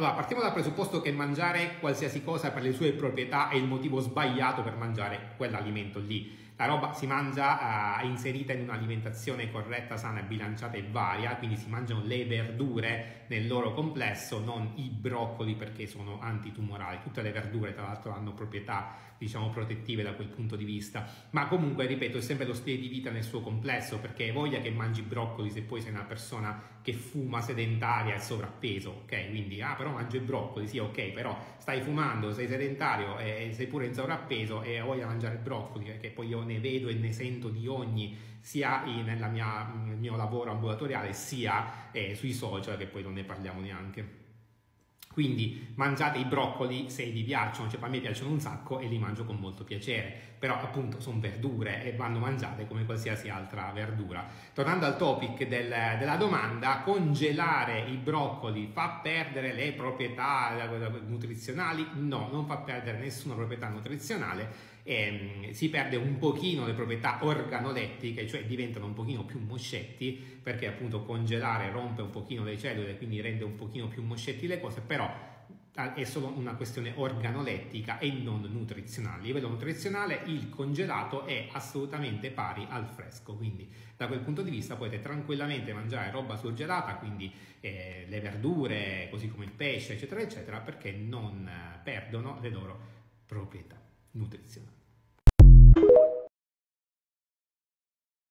Allora, partiamo dal presupposto che mangiare qualsiasi cosa per le sue proprietà è il motivo sbagliato per mangiare quell'alimento lì. La roba si mangia inserita in un'alimentazione corretta, sana, bilanciata e varia, quindi si mangiano le verdure nel loro complesso, non i broccoli perché sono antitumorali. Tutte le verdure tra l'altro hanno proprietà, diciamo, protettive da quel punto di vista, ma comunque, ripeto, è sempre lo stile di vita nel suo complesso, perché hai voglia che mangi broccoli se poi sei una persona che fuma, sedentaria e sovrappeso, ok? Quindi, però mangio i broccoli, sì, ok, però stai fumando, sei sedentario e sei pure in sovrappeso e hai voglia di mangiare broccoli, perché poi io ne vedo e ne sento di ogni, sia nel mio lavoro ambulatoriale, sia sui social, che poi non ne parliamo neanche. Quindi mangiate i broccoli se vi piacciono, cioè a me piacciono un sacco e li mangio con molto piacere, però appunto sono verdure e vanno mangiate come qualsiasi altra verdura. Tornando al topic della domanda, congelare i broccoli fa perdere le proprietà nutrizionali? No, non fa perdere nessuna proprietà nutrizionale. Si perde un pochino le proprietà organolettiche, cioè diventano un pochino più moscetti, perché appunto congelare rompe un pochino le cellule, quindi rende un pochino più moscetti le cose, però è solo una questione organolettica e non nutrizionale. A livello nutrizionale il congelato è assolutamente pari al fresco, quindi da quel punto di vista potete tranquillamente mangiare roba surgelata, quindi le verdure, così come il pesce, eccetera eccetera, perché non perdono le loro proprietà nutrizionali.